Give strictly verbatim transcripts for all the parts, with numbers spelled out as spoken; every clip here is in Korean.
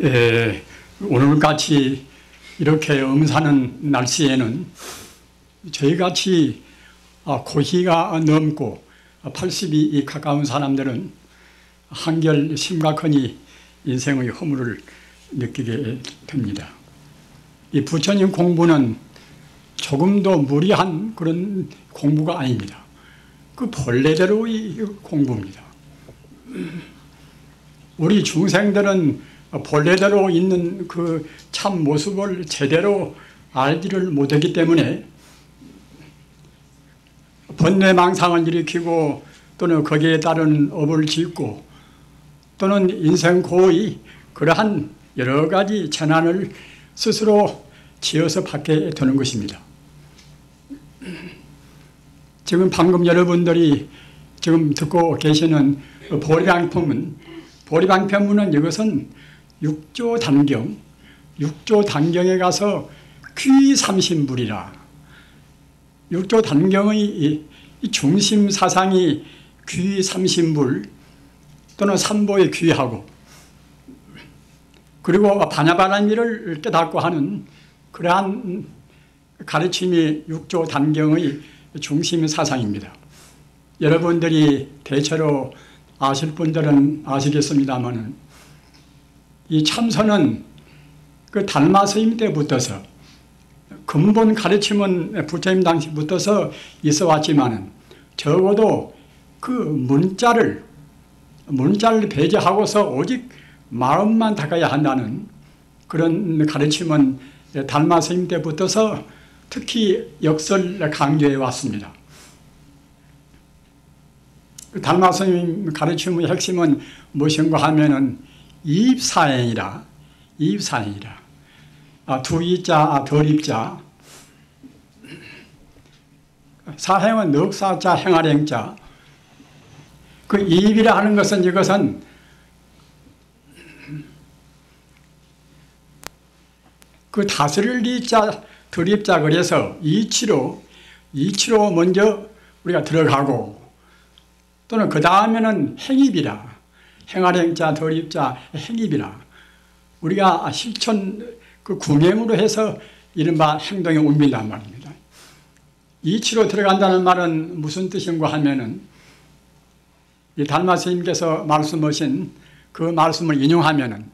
예, 오늘같이 이렇게 엄산한 날씨에는 저희같이 고희가 넘고 팔십이 가까운 사람들은 한결 심각하니 인생의 허물을 느끼게 됩니다. 이 부처님 공부는 조금도 무리한 그런 공부가 아닙니다. 그 본래대로의 공부입니다. 우리 중생들은 본래대로 있는 그 참 모습을 제대로 알지를 못했기 때문에 번뇌망상을 일으키고 또는 거기에 따른 업을 짓고 또는 인생 고의 그러한 여러 가지 재난을 스스로 지어서 받게 되는 것입니다. 지금 방금 여러분들이 지금 듣고 계시는 보리방편문, 보리방편문은 이것은 육조 단경, 육조 단경에 가서 귀삼신불이라. 육조 단경의 이 중심 사상이 귀삼신불 또는 삼보의 귀하고 그리고 바냐바라밀를 깨닫고 하는 그러한 가르침이 육조 단경의 중심 사상입니다. 여러분들이 대체로 아실 분들은 아시겠습니다만 이 참선은 그 달마스님 때부터서 근본 가르침은 부처님 당시부터서 있어 왔지만은 적어도 그 문자를 문자를 배제하고서 오직 마음만 닦아야 한다는 그런 가르침은 달마스님 때부터서 특히 역설 강조해 왔습니다. 달마스님 가르침의 핵심은 무엇인가 하면은 이입사행이라, 이입사행이라. 아, 두이자, 아, 덜입자. 사행은 넉사자, 행아랭자. 그 이입이라 하는 것은 이것은 그 다스릴 이자, 덜입자 그래서 이치로, 이치로 먼저 우리가 들어가고 또는 그 다음에는 행입이라. 행아랭자, 덜입자, 행입이라. 우리가 실천, 그 구명으로 해서 이른바 행동에 옮긴단 말입니다. 이치로 들어간다는 말은 무슨 뜻인가 하면은 이 달마 스님께서 말씀하신 그 말씀을 인용하면은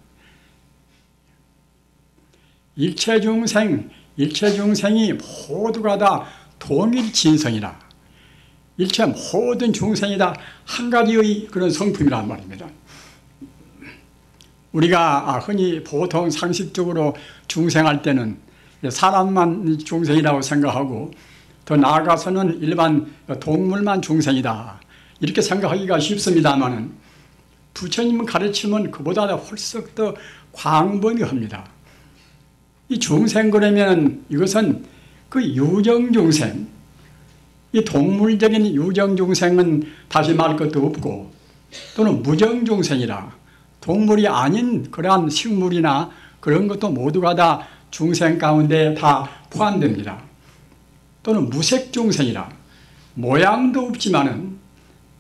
일체 중생, 일체 중생이 모두가 다 동일 진성이라. 일체 모든 중생이 다 한 가지의 그런 성품이란 말입니다. 우리가 흔히 보통 상식적으로 중생할 때는 사람만 중생이라고 생각하고 더 나아가서는 일반 동물만 중생이다 이렇게 생각하기가 쉽습니다만 부처님 가르침은 그보다 훨씬 더 광범위합니다. 이 중생 그러면 이것은 그 유정중생, 이 동물적인 유정중생은 다시 말 것도 없고 또는 무정중생이라 동물이 아닌 그러한 식물이나 그런 것도 모두가 다 중생 가운데 다 포함됩니다. 또는 무색중생이라 모양도 없지만은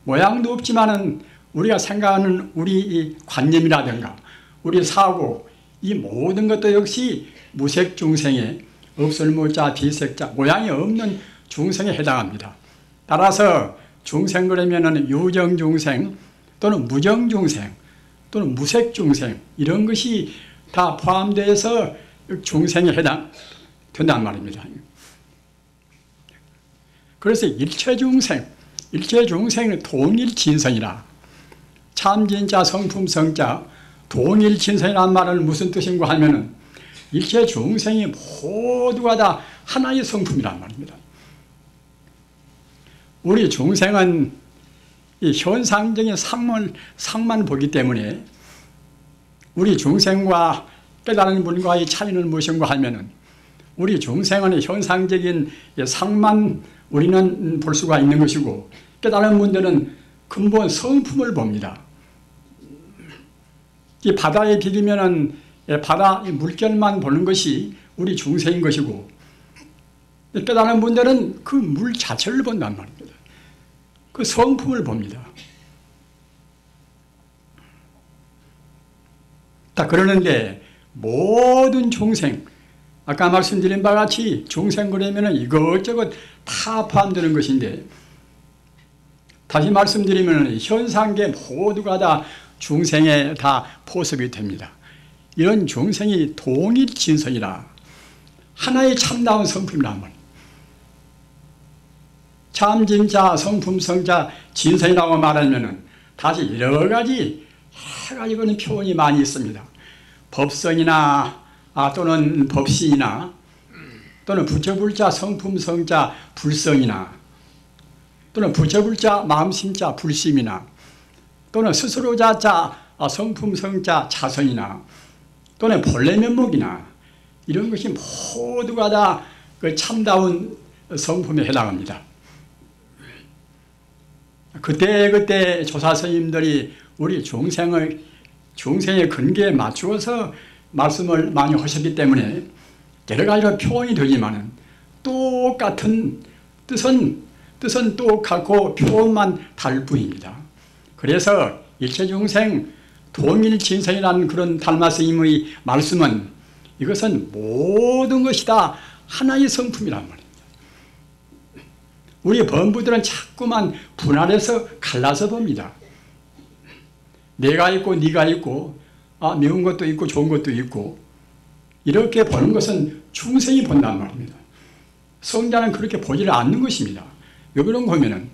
모양도 없지만은 우리가 생각하는 우리 이 관념이라든가 우리 사고 이 모든 것도 역시 무색중생의 없을무자 비색자 모양이 없는 중생에 해당합니다. 따라서 중생 그러면은 유정중생 또는 무정중생 또는 무색중생 이런 것이 다 포함돼서 중생에 해당된단 말입니다. 그래서 일체중생, 일체중생은 동일진성이라. 참진자, 성품성자, 동일진성이란 말은 무슨 뜻인가 하면은 일체중생이 모두가 다 하나의 성품이란 말입니다. 우리 중생은 이 현상적인 상만, 상만 보기 때문에 우리 중생과 깨달은 분과의 차이는 무엇인가 하면은 우리 중생은 현상적인 상만 우리는 볼 수가 있는 것이고 깨달은 분들은 근본 성품을 봅니다. 이 바다에 비비면은 바다 물결만 보는 것이 우리 중생인 것이고 깨달은 분들은 그 물 자체를 본단 말입니다. 그 성품을 봅니다. 그러는데 모든 종생, 아까 말씀드린 바와 같이 종생 그러면 이것저것 다 포함되는 것인데, 다시 말씀드리면 현상계 모두가 다 중생에 다 포섭이 됩니다. 이런 중생이 동일진선이라 하나의 참다운 성품이란 말이에요. 참진자, 성품성자, 진선이라고 말하면 다시 여러 가지 해가지고는 표현이 많이 있습니다. 법성이나 아, 또는 법신이나 또는 부처불자, 성품성자, 불성이나 또는 부처불자, 마음심자, 불심이나 또는 스스로자자, 성품성자, 자선이나 또는 본래면목이나 이런 것이 모두가 다 그 참다운 성품에 해당합니다. 그때 그때 조사스님들이 우리 종생을 종생의 근거에 맞추어서 말씀을 많이 하셨기 때문에 여러 가지로 표현이 되지만은 똑같은 뜻은 뜻은 똑같고 표현만 다를 뿐입니다. 그래서 일체 중생 동일진선이라는 그런 달마스님의 말씀은 이것은 모든 것이 다 하나의 성품이란 말입니다. 우리 범부들은 자꾸만 분할해서 갈라서 봅니다. 내가 있고 네가 있고 아, 매운 것도 있고 좋은 것도 있고 이렇게 보는 것은 중생이 본단 말입니다. 성자는 그렇게 보지를 않는 것입니다. 여기는 보면은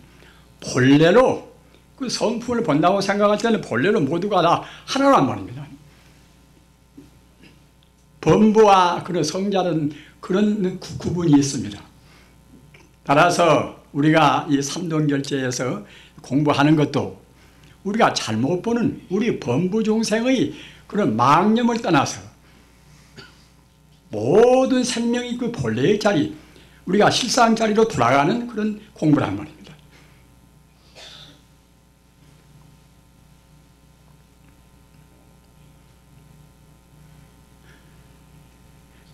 본래로 그 성품을 본다고 생각할 때는 본래로 모두가 다 하나란 말입니다. 범부와 그런 성자는 그런 구분이 있습니다. 따라서 우리가 이 삼동결재에서 공부하는 것도 우리가 잘못 보는 우리 범부종생의 그런 망념을 떠나서 모든 생명이 그 본래의 자리, 우리가 실상 자리로 돌아가는 그런 공부란 말입니다.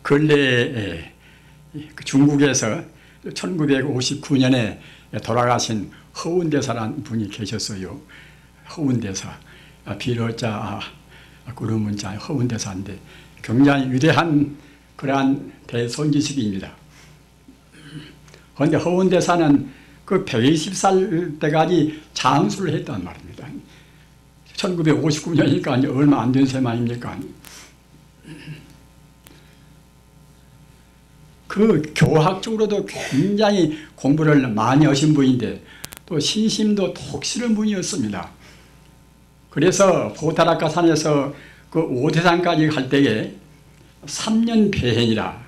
근래에 중국에서 천구백오십구 년에 돌아가신 허운대사라는 분이 계셨어요. 허운대사, 비로자 구름문자 허운대사인데 굉장히 위대한 그러한 대선지식입니다. 그런데 허운대사는 그 백이십 살 때까지 장수를 했단 말입니다. 천구백오십구 년이니까 이제 얼마 안 된 셈 아닙니까? 그 교학적으로도 굉장히 공부를 많이 하신 분인데 또 신심도 독실한 분이었습니다. 그래서 보타라카 산에서 그 오대산까지 갈 때에 삼 년 배행이라,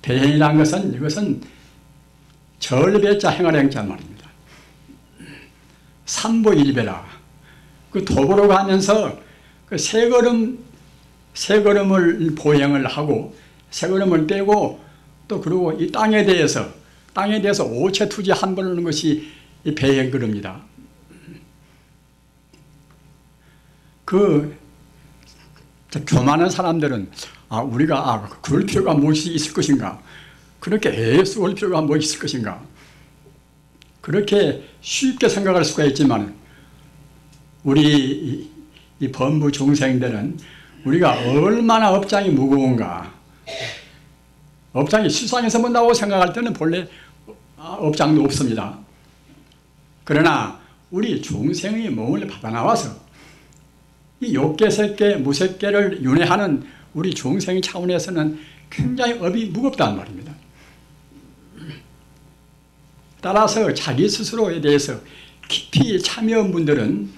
배행이라는 것은 이것은 절배자 행할 행자 말입니다. 삼보일배라, 그 도보로 가면서 그 세 걸음, 세 걸음을 보행을 하고 세 걸음을 떼고 또 그리고 이 땅에 대해서 땅에 대해서 오체투지 한 번 하는 것이 이 배행 그룹니다. 그 교만한 사람들은 아 우리가 아 그럴 필요가 무엇이 있을 것인가, 그렇게 애써 올 필요가 무엇이 있을 것인가, 그렇게 쉽게 생각할 수가 있지만 우리 이 범부 종생들은 우리가 얼마나 업장이 무거운가, 업장이 실상에서 본다고 생각할 때는 본래 업장도 없습니다. 그러나 우리 종생의 몸을 받아나와서 이 욕계세계, 무색계를 윤회하는 우리 종생의 차원에서는 굉장히 업이 무겁단 말입니다. 따라서 자기 스스로에 대해서 깊이 참여한 분들은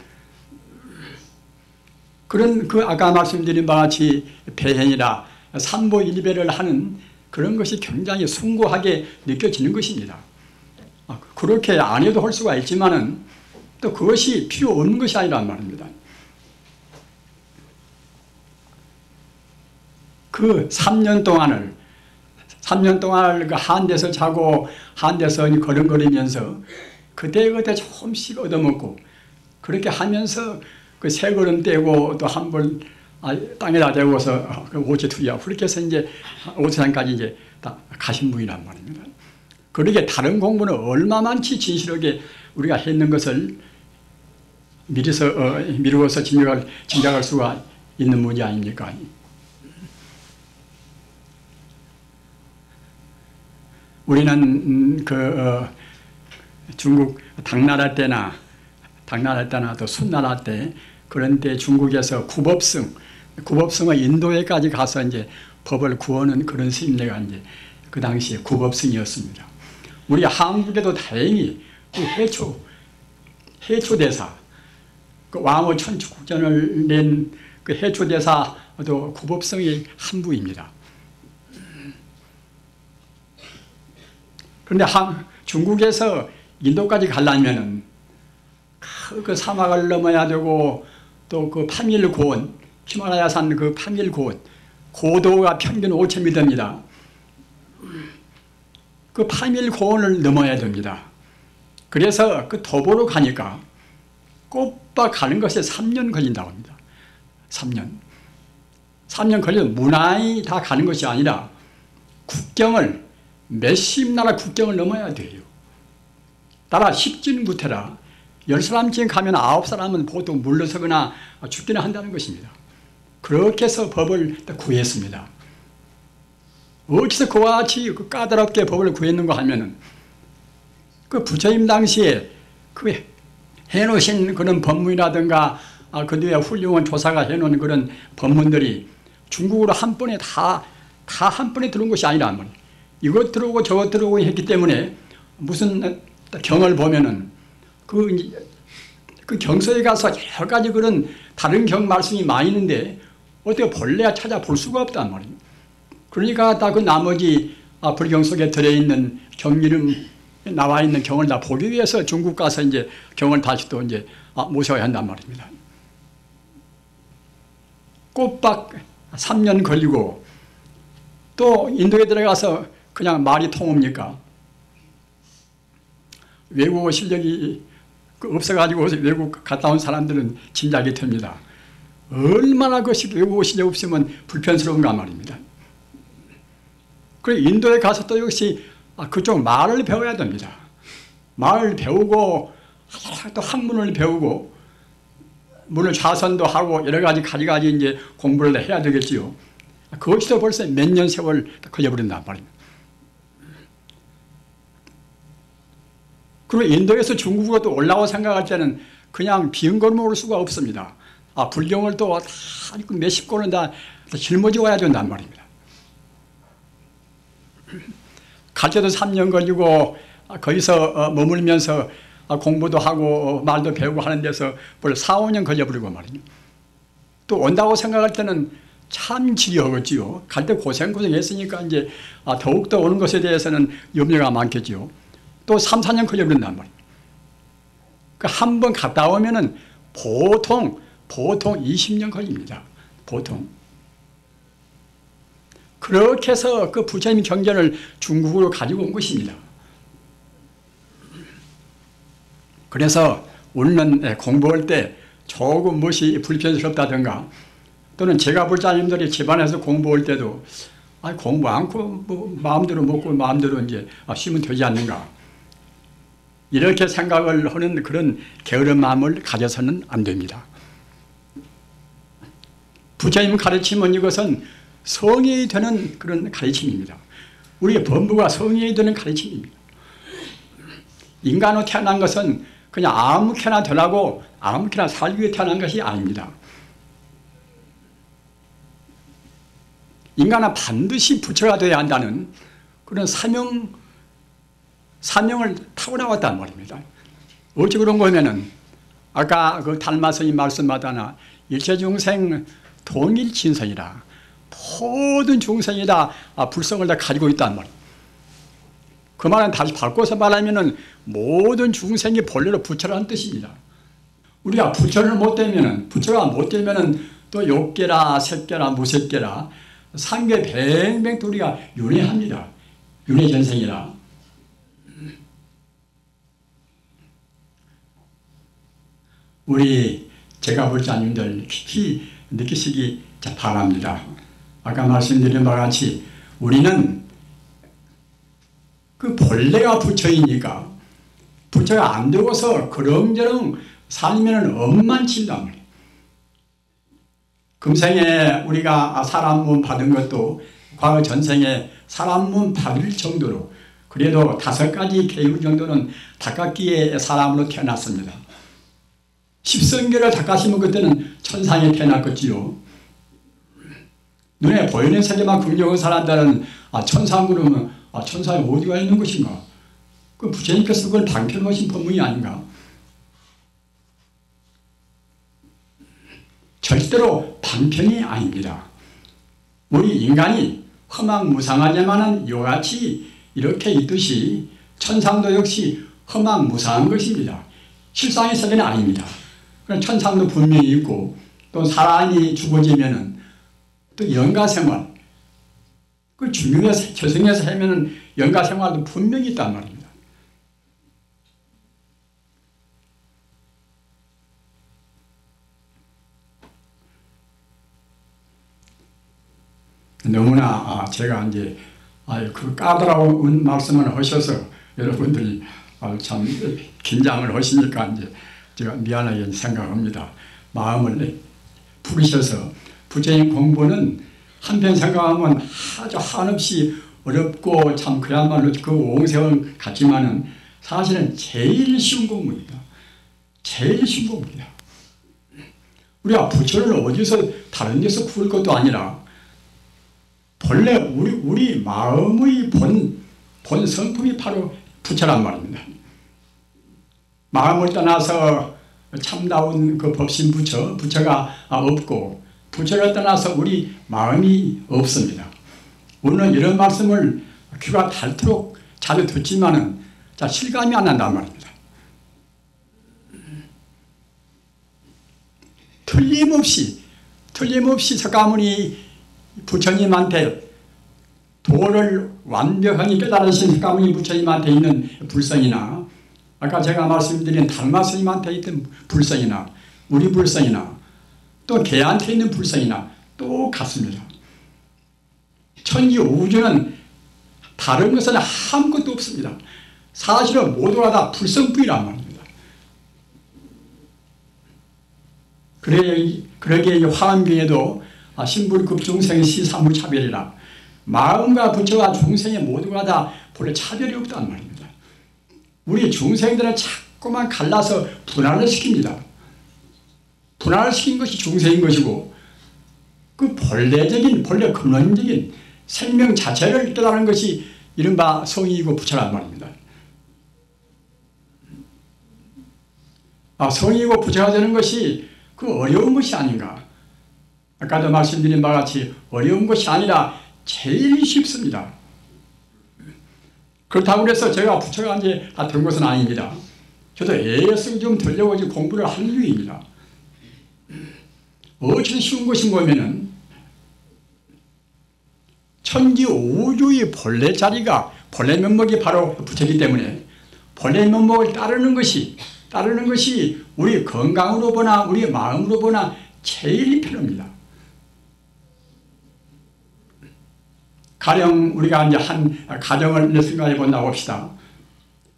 그런 그 아까 말씀드린 바와 같이 배행이라 삼보일배를 하는 그런 것이 굉장히 숭고하게 느껴지는 것입니다. 그렇게 안 해도 할 수가 있지만은 또 그것이 필요 없는 것이 아니란 말입니다. 그 삼 년 동안을 삼 년 동안을 한 데서 자고 한 데서 걸음거리면서 그때그때 조금씩 얻어먹고 그렇게 하면서 그 세 걸음 떼고 또 한 번 땅에다 대고서 오체투지하고 그렇게 해서 이제 오체산까지 이제 다 가신 분이란 말입니다. 그러게 다른 공부는 얼마만치 진실하게 우리가 했는 것을 미리서 어, 미루어서 짐작할, 짐작할 수가 있는 문제 아닙니까? 우리는 그 어, 중국 당나라 때나 당나라 때나 또 순나라 때 그런 때 중국에서 구법승, 구법승은 인도에까지 가서 이제 법을 구하는 그런 심리가 이제 그 당시에 구법승이었습니다. 우리 한국에도 다행히 그 해초, 해초대사, 그 왕호 천축국전을 낸 그 해초대사도 구법성의 한 부입니다. 그런데 한, 중국에서 인도까지 가려면은 그 사막을 넘어야 되고 또 그 파밀고원, 히말라야산 그 파밀고원, 고도가 평균 오천 미터입니다. 그 파밀고원을 넘어야 됩니다. 그래서 그 도보로 가니까 꼬박 가는 것에 삼 년 걸린다고 합니다. 삼 년. 삼 년 걸려도 무난히 다 가는 것이 아니라 국경을, 몇십 나라 국경을 넘어야 돼요. 따라 십진구태라, 열 사람쯤 가면 아홉 사람은 보통 물러서거나 죽기는 한다는 것입니다. 그렇게 해서 법을 구했습니다. 어디서 그와 같이 까다롭게 법을 구했는가 하면은 그 부처님 당시에 그 해놓으신 그런 법문이라든가 아, 그 뒤에 훌륭한 조사가 해놓은 그런 법문들이 중국으로 한 번에 다, 다 한 번에 들어온 것이 아니라 말이에요. 이것 들어오고 저것 들어오고 했기 때문에 무슨 경을 보면은 그, 그 경서에 가서 여러 가지 그런 다른 경 말씀이 많이 있는데 어떻게 본래야 찾아볼 수가 없단 말이에요. 그러니까 다 그 나머지 아, 불경 속에 들어있는 경 이름 나와 있는 경을 다 보기 위해서 중국 가서 이제 경을 다시 또 이제 모셔야 한단 말입니다. 꼬박 삼 년 걸리고 또 인도에 들어가서 그냥 말이 통합니까? 외국어 실력이 없어가지고 외국 갔다 온 사람들은 짐작이 됩니다. 얼마나 그것이 외국어 실력 없으면 불편스러운가 말입니다. 그리고 인도에 가서 또 역시 아, 그쪽 말을 배워야 됩니다. 말을 배우고 또 학문을 배우고 물론 좌선도 하고 여러 가지 가지가지 이제 공부를 해야 되겠지요. 그것도 벌써 몇 년 세월 걸려버린단 말입니다. 그리고 인도에서 중국으로 또 올라와 생각할 때는 그냥 비운 걸로 올 수가 없습니다. 아, 불경을 또 몇십 권은 다 짊어지고 와야 된단 말입니다. 갈 때도 삼 년 걸리고 거기서 머물면서 공부도 하고 말도 배우고 하는 데서 벌써 사, 오 년 걸려버리고 말이에요. 또 온다고 생각할 때는 참 지겨웠지요. 갈 때 고생고생했으니까 이제 더욱더 오는 것에 대해서는 염려가 많겠지요. 또 삼, 사 년 걸려버린단 말이에요. 그러니까 한 번 갔다 오면은 보통 보통 이십 년 걸립니다. 보통. 그렇게 해서 그 부처님 경전을 중국으로 가지고 온 것입니다. 그래서 우리는 공부할 때 조금 무엇이 불편스럽다든가 또는 제가 불자님들이 집안에서 공부할 때도 아, 공부 않고 뭐 마음대로 먹고 마음대로 이제 쉬면 되지 않는가 이렇게 생각을 하는 그런 게으른 마음을 가져서는 안 됩니다. 부처님 가르침은 이것은 성의이 되는 그런 가르침입니다. 우리의 범부가 성의이 되는 가르침입니다. 인간으로 태어난 것은 그냥 아무렇게나 되라고 아무렇게나 살기 위해 태어난 것이 아닙니다. 인간은 반드시 부처가 되어야 한다는 그런 사명, 사명을 타고 나왔단 말입니다. 어찌 그런가 하면은 아까 그 달마선이 말씀하다나 일체중생 동일진선이라 모든 중생이 다 불성을 다 가지고 있단 말이에요. 그 말은 다시 바꿔서 말하면은 모든 중생이 본래로 부처라는 뜻입니다. 우리가 부처를 못 되면은 부처가 못 되면은 또 욕계라 색계라 무색계라 상계 뱅뱅 또 우리가 윤회합니다. 윤회전생이라. 우리 제가 불자님들 깊이 느끼시기 바랍니다. 아까 말씀드린 바와 같이 우리는 그 본래가 부처이니까 부처가 안 되고서 그렁저렁 살면 엄만 친단 말이에요. 금생에 우리가 사람 몸 받은 것도 과거 전생에 사람 몸 받을 정도로 그래도 다섯 가지 계율 정도는 닦았기에 사람으로 태어났습니다. 십성계를 닦았으면 그때는 천상에 태어났겠지요. 눈에 보이는 세계만 긍정을 살았다는 아, 천상으로는 아, 천상에 어디가 있는 것인가? 그 부처님께서 그걸 방편하신 법문이 아닌가? 절대로 방편이 아닙니다. 우리 인간이 허망무상하지만은 요같이 이렇게 있듯이 천상도 역시 허망무상한 것입니다. 실상의 세계는 아닙니다. 천상도 분명히 있고 또 사람이 죽어지면은 또 연가생활, 그 중생에서 저승에서 하면은 연가생활도 분명히 있단 말입니다. 너무나 제가 이제 그 까다로운 말씀을 하셔서 여러분들이 참 긴장을 하시니까 이제 제가 미안하게 생각합니다. 마음을 풀으셔서 부처님 공부는 한편 생각하면 아주 한없이 어렵고 참 그야말로 그 옹세월 같지만은 사실은 제일 쉬운 공부입니다. 제일 쉬운 공부입니다. 우리가 부처를 어디서 다른 데서 구울 것도 아니라 본래 우리, 우리 마음의 본, 본 성품이 바로 부처란 말입니다. 마음을 떠나서 참다운 그 법신 부처, 부처가 없고 부처를 떠나서 우리 마음이 없습니다. 오늘 이런 말씀을 귀가 닳도록 자주 듣지만은 자, 실감이 안 난단 말입니다. 틀림없이, 틀림없이 석가모니 부처님한테 도를 완벽하게 깨달으신 석가모니 부처님한테 있는 불성이나 아까 제가 말씀드린 달마 스님한테 있던 불성이나 우리 불성이나 또 개한테 있는 불성이나 똑같습니다. 천지 우주는 다른 것은 아무것도 없습니다. 사실은 모두가 다 불성뿐이란 말입니다. 그래, 그러기에 화엄경에도 아, 신불급 중생의 시사무차별이라 마음과 부처와 중생의 모두가 다 본래 차별이 없단 말입니다. 우리 중생들은 자꾸만 갈라서 분할을 시킵니다. 분할을 시킨 것이 중생인 것이고 그 본래적인 본래 근원적인 생명 자체를 깨달은 것이 이른바 성이고 부처란 말입니다. 아, 성이고 부처가 되는 것이 그 어려운 것이 아닌가. 아까도 말씀드린 바와 같이 어려운 것이 아니라 제일 쉽습니다. 그렇다고 해서 제가 부처가 이제 다 된 것은 아닙니다. 저도 애쓰고 좀 되려고 지금 공부를 하는 중입니다. 어찌 쉬운 것인가 하면은 천지 우주의 본래 자리가 본래 면목이 바로 부처이기 때문에 본래 면목을 따르는 것이 따르는 것이 우리 건강으로 보나 우리 마음으로 보나 제일 편합니다. 가령 우리가 이제 한 가정을 생각해 본다고 합시다.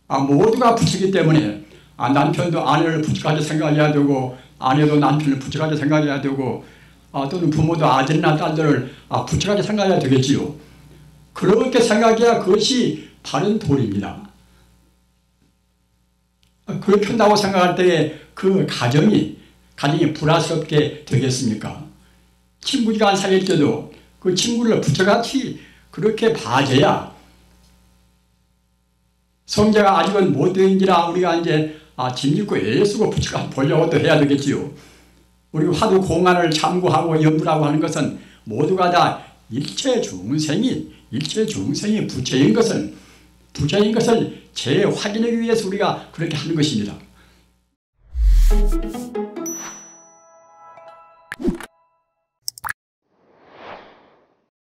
아, 모두가 부처이기 때문에 아, 남편도 아내를 부처까지 생각해야 되고 아내도 남편을 부처까지 생각해야 되고 아, 또는 부모도 아들이나 딸들을 아, 부처까지 생각해야 되겠지요. 그렇게 생각해야 그것이 바른 도리입니다. 아, 그렇게 한다고 생각할 때에 그 가정이 가정이 불화스럽게 되겠습니까? 친구가 사귈 때도 그 친구를 부처같이 그렇게 봐줘야 성자가 아직은 못 된지라 우리가 이제 아, 짐짓고 애쓰고 부처가 보려고 또 해야 되겠지요. 우리 화두 공안을 참고하고 염불하고 하는 것은 모두가 다 일체 중생이 일체 중생이 부처인 것을 부처인 것을 재확인하기 위해서 우리가 그렇게 하는 것입니다.